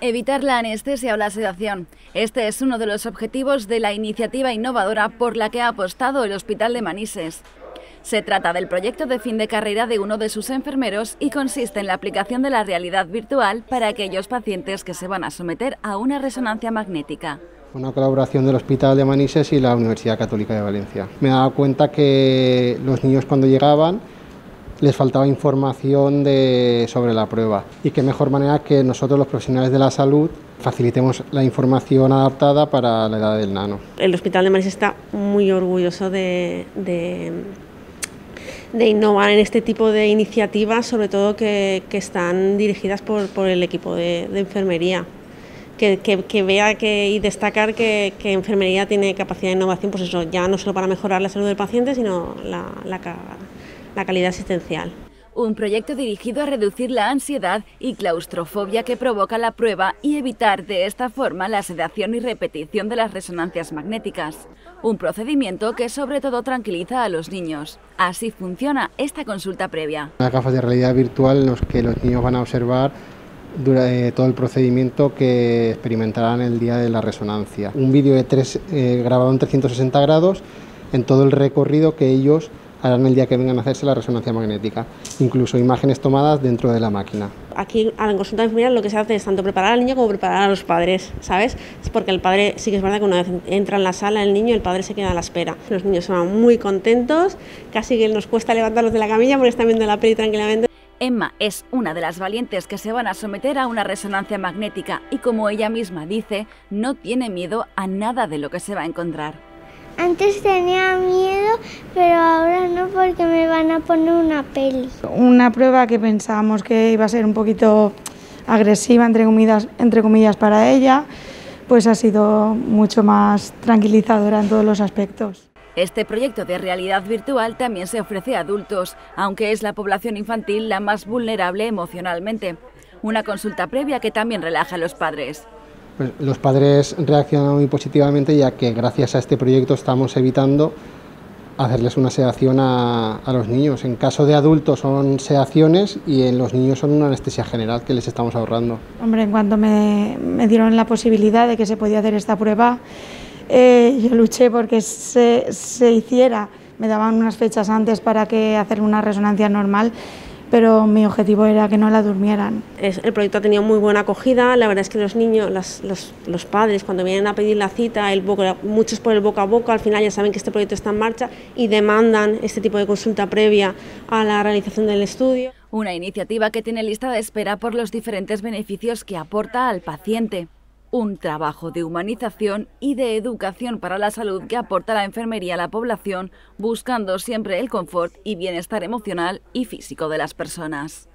Evitar la anestesia o la sedación. Este es uno de los objetivos de la iniciativa innovadora por la que ha apostado el Hospital de Manises. Se trata del proyecto de fin de carrera de uno de sus enfermeros y consiste en la aplicación de la realidad virtual para aquellos pacientes que se van a someter a una resonancia magnética. Una colaboración del Hospital de Manises y la Universidad Católica de Valencia. Me he dado cuenta que los niños cuando llegaban les faltaba información sobre la prueba, y qué mejor manera que nosotros los profesionales de la salud facilitemos la información adaptada para la edad del nano. El Hospital de Manises está muy orgulloso de innovar en este tipo de iniciativas, sobre todo que están dirigidas por el equipo de enfermería. Que vea y destacar que enfermería tiene capacidad de innovación, pues eso, ya no solo para mejorar la salud del paciente, sino la calidad asistencial. Un proyecto dirigido a reducir la ansiedad y claustrofobia que provoca la prueba y evitar de esta forma la sedación y repetición de las resonancias magnéticas. Un procedimiento que sobre todo tranquiliza a los niños. Así funciona esta consulta previa. Las gafas de realidad virtual en las que los niños van a observar durante todo el procedimiento que experimentarán el día de la resonancia. Un vídeo grabado en 360 grados en todo el recorrido que ellos harán el día que vengan a hacerse la resonancia magnética, incluso imágenes tomadas dentro de la máquina. Aquí a la consulta de enfermería lo que se hace es tanto preparar al niño como preparar a los padres, ¿sabes? Es porque el padre, sí que es verdad que una vez entra en la sala el niño, el padre se queda a la espera. Los niños se van muy contentos, casi que nos cuesta levantarlos de la camilla porque están viendo la peli tranquilamente. Emma es una de las valientes que se van a someter a una resonancia magnética y, como ella misma dice, no tiene miedo a nada de lo que se va a encontrar. Antes tenía miedo, pero ahora no, porque me van a poner una peli. Una prueba que pensábamos que iba a ser un poquito agresiva, entre comillas para ella, pues ha sido mucho más tranquilizadora en todos los aspectos. Este proyecto de realidad virtual también se ofrece a adultos, aunque es la población infantil la más vulnerable emocionalmente. Una consulta previa que también relaja a los padres. Pues los padres reaccionan muy positivamente, ya que gracias a este proyecto estamos evitando hacerles una sedación a los niños. En caso de adultos son sedaciones y en los niños son una anestesia general que les estamos ahorrando. Hombre, en cuanto me dieron la posibilidad de que se podía hacer esta prueba, yo luché porque se hiciera. Me daban unas fechas antes para que hacer una resonancia normal, pero mi objetivo era que no la durmieran. El proyecto ha tenido muy buena acogida. La verdad es que los niños, los padres, cuando vienen a pedir la cita, muchos por el boca a boca, al final ya saben que este proyecto está en marcha y demandan este tipo de consulta previa a la realización del estudio. Una iniciativa que tiene lista de espera por los diferentes beneficios que aporta al paciente. Un trabajo de humanización y de educación para la salud que aporta la enfermería a la población, buscando siempre el confort y bienestar emocional y físico de las personas.